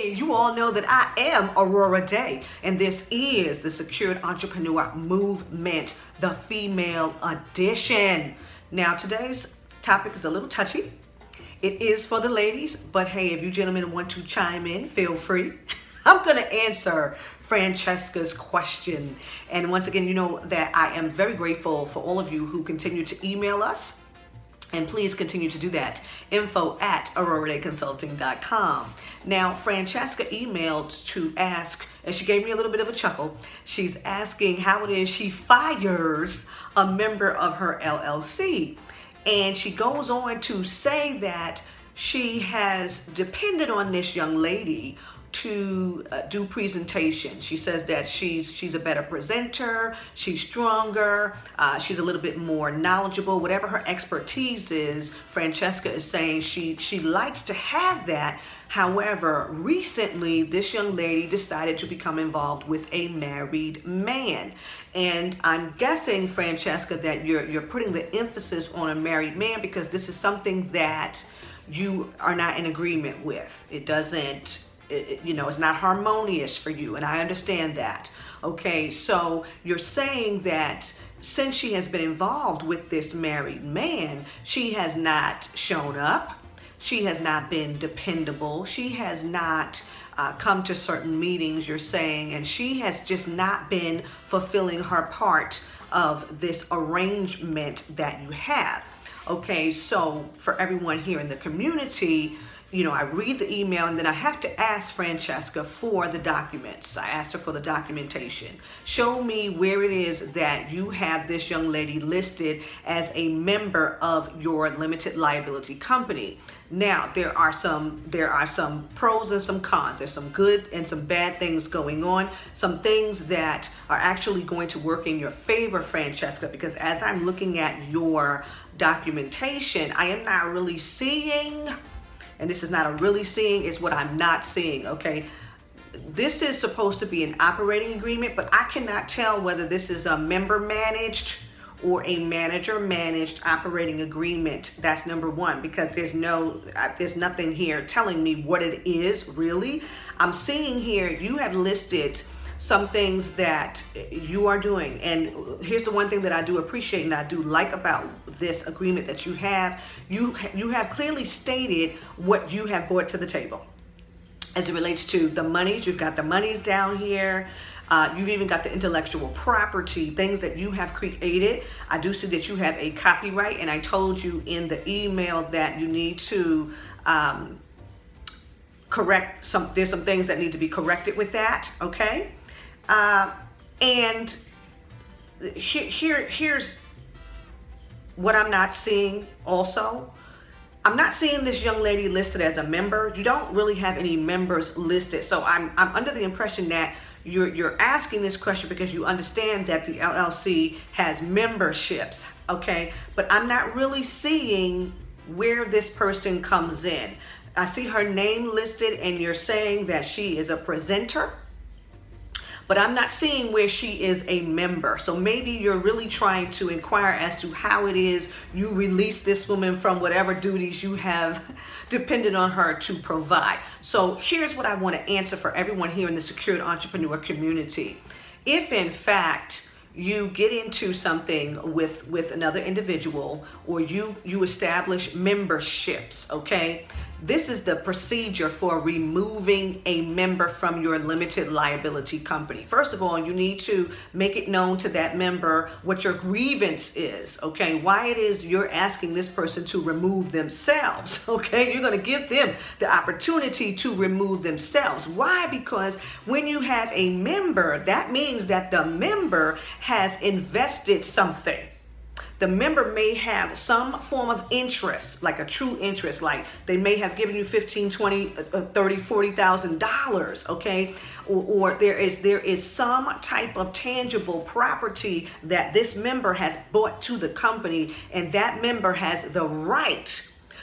Hey, you all know that I am Aurorah Dey, and this is the Secured Entrepreneur Movement, the female edition. Now, today's topic is a little touchy. It is for the ladies, but hey, if you gentlemen want to chime in, feel free. I'm going to answer Francesca's question. And once again, you know that I am very grateful for all of you who continue to email us. And please continue to do that. info@AurorahDeyConsulting.com. Now, Francesca emailed to ask, and she gave me a little bit of a chuckle. She's asking how it is she fires a member of her LLC. And she goes on to say that she has depended on this young lady to do presentation. She says that she's a better presenter, she's stronger, she's a little bit more knowledgeable, whatever her expertise is. Francesca is saying she likes to have that. However, recently this young lady decided to become involved with a married man. And I'm guessing, Francesca, that you're putting the emphasis on a married man because this is something that you are not in agreement with. It doesn't, you know, it's not harmonious for you, and I understand that. Okay, so you're saying that since she has been involved with this married man, she has not shown up, she has not been dependable, she has not come to certain meetings, you're saying, and she has just not been fulfilling her part of this arrangement that you have. Okay, so for everyone here in the community, you know, I read the email and then I have to ask Francesca for the documents. I asked her for the documentation. Show me where it is that you have this young lady listed as a member of your limited liability company. Now, there are some pros and some cons. There's some good and some bad things going on. Some things that are actually going to work in your favor, Francesca, because as I'm looking at your documentation, I am not really seeing, and this is not a really seeing, it's what I'm not seeing, okay? This is supposed to be an operating agreement, but I cannot tell whether this is a member managed or a manager managed operating agreement. That's number one, because there's nothing here telling me what it is really. I'm seeing here, you have listed some things that you are doing. And here's the one thing that I do appreciate and I do like about this agreement that you have. You have clearly stated what you have brought to the table. As it relates to the monies, you've got the monies down here. You've even got the intellectual property, things that you have created. I do see that you have a copyright, and I told you in the email that you need to correct some, there's some things that need to be corrected with that, okay? And here's what I'm not seeing also. I'm not seeing this young lady listed as a member. You don't really have any members listed. So I'm under the impression that you're asking this question because you understand that the LLC has memberships, okay? But I'm not really seeing where this person comes in. I see her name listed and you're saying that she is a presenter, but I'm not seeing where she is a member. So maybe you're really trying to inquire as to how it is you release this woman from whatever duties you have depended on her to provide. So here's what I want to answer for everyone here in the Secured Entrepreneur community. If in fact you get into something with another individual, or you establish memberships, okay? This is the procedure for removing a member from your limited liability company. First of all, you need to make it known to that member what your grievance is, okay? Why it is you're asking this person to remove themselves, okay? You're gonna give them the opportunity to remove themselves. Why? Because when you have a member, that means that the member has invested something. The member may have some form of interest, like a true interest, like they may have given you $15, $20, $30, $40,000, okay? Or there is some type of tangible property that this member has bought to the company, and that member has the right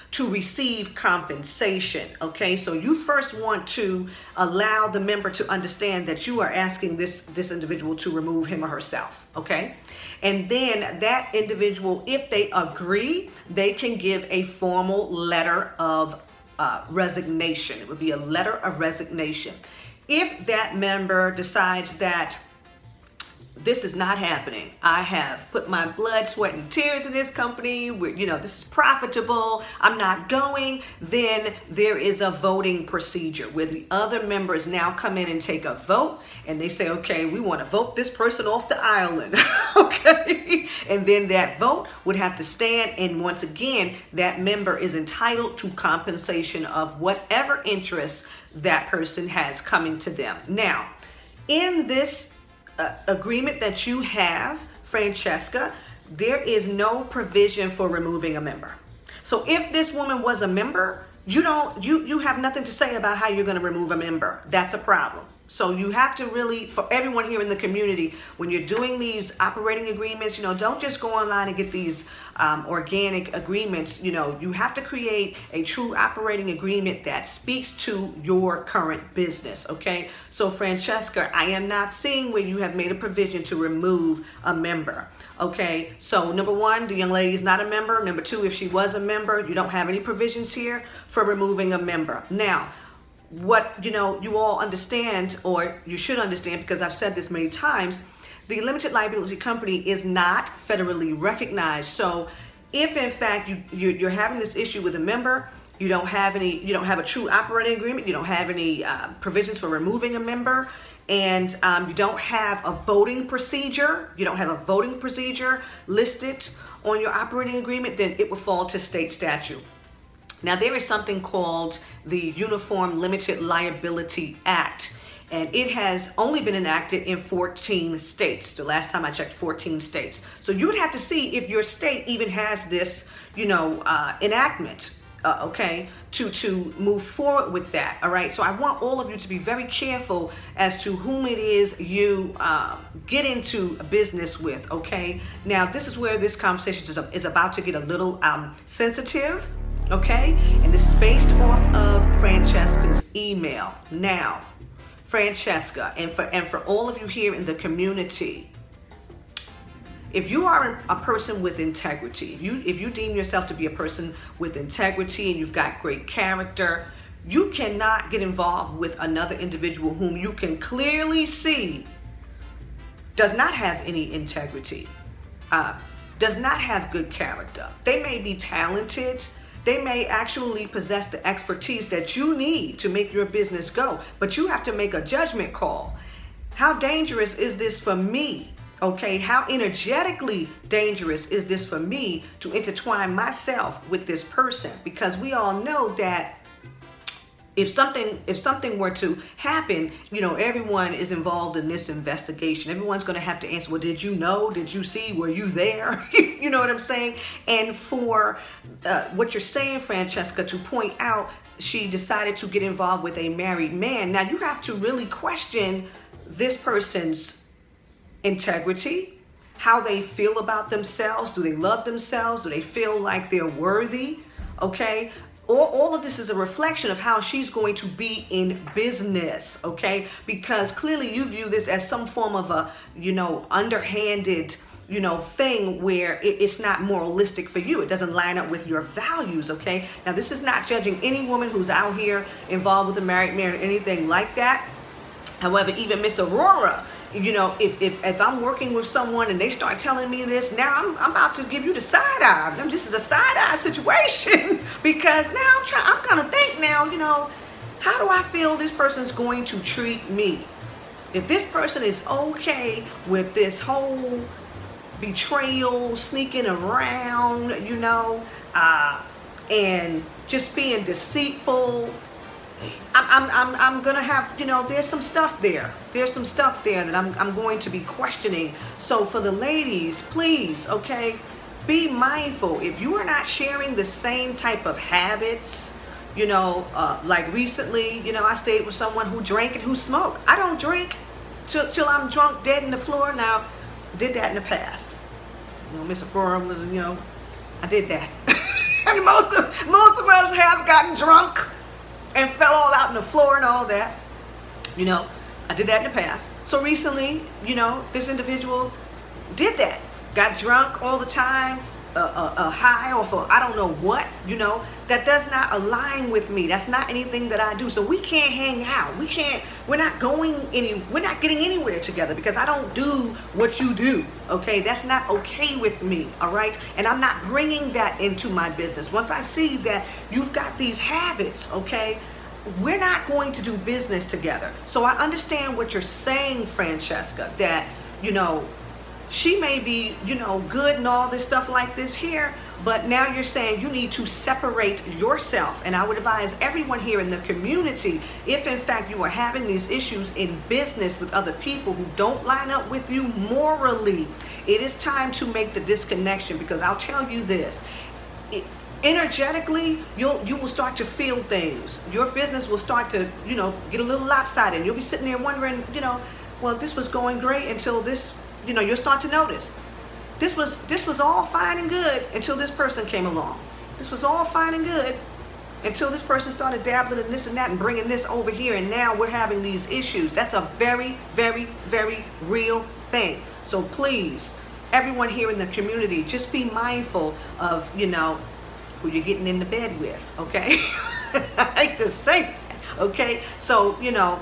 to receive compensation, okay? So you first want to allow the member to understand that you are asking this individual to remove him or herself, okay? And then that individual, if they agree, they can give a formal letter of resignation. It would be a letter of resignation. If that member decides that this is not happening, I have put my blood, sweat, and tears in this company, we're, you know, this is profitable, I'm not going, then there is a voting procedure where the other members now come in and take a vote, and they say, okay, we want to vote this person off the island. Okay, and then that vote would have to stand, and once again, that member is entitled to compensation of whatever interest that person has coming to them. Now, in this agreement that you have, Francesca, there is no provision for removing a member. So if this woman was a member, you have nothing to say about how you're going to remove a member. That's a problem. So you have to really, for everyone here in the community, when you're doing these operating agreements, you know, don't just go online and get these organic agreements. You know, you have to create a true operating agreement that speaks to your current business, okay? So Francesca, I am not seeing where you have made a provision to remove a member, okay? So number one, the young lady is not a member. Number two, if she was a member, you don't have any provisions here for removing a member. Now, what you know, you all understand, or you should understand, because I've said this many times, the limited liability company is not federally recognized. So if in fact you're having this issue with a member, you don't have any, you don't have a true operating agreement, you don't have any provisions for removing a member, and you don't have a voting procedure, listed on your operating agreement, then it will fall to state statute. Now, there is something called the Uniform Limited Liability Act, and it has only been enacted in 14 states. The last time I checked, 14 states. So you would have to see if your state even has this, you know, enactment, okay, to move forward with that, all right? So I want all of you to be very careful as to whom it is you get into business with, okay? Now, this is where this conversation is about to get a little sensitive. Okay, and this is based off of Francesca's email. Now, Francesca, and for all of you here in the community, if you are a person with integrity, if you deem yourself to be a person with integrity and you've got great character, you cannot get involved with another individual whom you can clearly see does not have any integrity, does not have good character. They may be talented. They may actually possess the expertise that you need to make your business go, but you have to make a judgment call. How dangerous is this for me? Okay, how energetically dangerous is this for me to intertwine myself with this person? Because we all know that if something were to happen, you know, everyone is involved in this investigation. Everyone's going to have to answer, well, did you know? Did you see? Were you there? You know what I'm saying? And for what you're saying, Francesca, to point out she decided to get involved with a married man. Now, you have to really question this person's integrity, how they feel about themselves. Do they love themselves? Do they feel like they're worthy? Okay. All of this is a reflection of how she's going to be in business, okay? Because clearly you view this as some form of a, you know, underhanded, you know, thing where it's not moralistic for you. It doesn't line up with your values, okay? Now, this is not judging any woman who's out here involved with a married man or anything like that. However, even Miss Aurorah, you know, if I'm working with someone and they start telling me this, now I'm about to give you the side eye. This is a side eye situation because now I'm kind of think now, you know, how do I feel this person's going to treat me? If this person is okay with this whole betrayal, sneaking around, you know, and just being deceitful, I'm gonna have, you know, there's some stuff there. There's some stuff there that I'm going to be questioning. So for the ladies, please, okay, be mindful. If you are not sharing the same type of habits, you know, like recently, you know, I stayed with someone who drank and who smoked. I don't drink till I'm drunk, dead in the floor. Now, did that in the past. You know, Mr. Burum was, you know, I did that. And most of us have gotten drunk and fell all out on the floor and all that. You know, I did that in the past. So recently, you know, this individual did that. Got drunk all the time, a high or for I don't know what, you know, that does not align with me. That's not anything that I do. So we can't hang out. We can't, we're not going any, we're not getting anywhere together because I don't do what you do. Okay, that's not okay with me. All right, and I'm not bringing that into my business. Once I see that you've got these habits, okay, we're not going to do business together. So I understand what you're saying, Francesca, that, you know, she may be, you know, good and all this stuff like this here, but now you're saying you need to separate yourself. And I would advise everyone here in the community, if in fact you are having these issues in business with other people who don't line up with you morally, it is time to make the disconnection. Because I'll tell you this, energetically, you will start to feel things. Your business will start to, you know, get a little lopsided. You'll be sitting there wondering, you know, well, this was going great until this, you know, you'll start to notice this was all fine and good until this person came along. This was all fine and good until this person started dabbling in this and that and bringing this over here, and now we're having these issues. That's a very, very, very real thing. So please, everyone here in the community, just be mindful of, you know, who you're getting into bed with, okay? I hate to say that, okay? So, you know,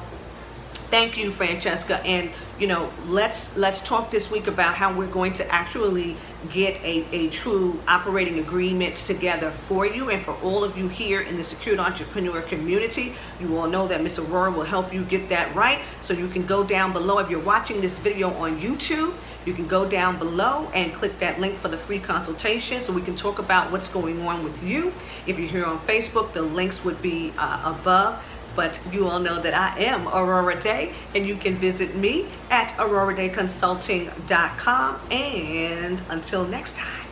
thank you, Francesca, and you know, let's talk this week about how we're going to actually get a true operating agreement together for you and for all of you here in the Secured Entrepreneur community. You all know that Mr. Aurorah will help you get that right. So you can go down below. If you're watching this video on YouTube, you can go down below and click that link for the free consultation so we can talk about what's going on with you. If you're here on Facebook, the links would be above. But you all know that I am Aurorah Dey, and you can visit me at AurorahDeyConsulting.com. And until next time.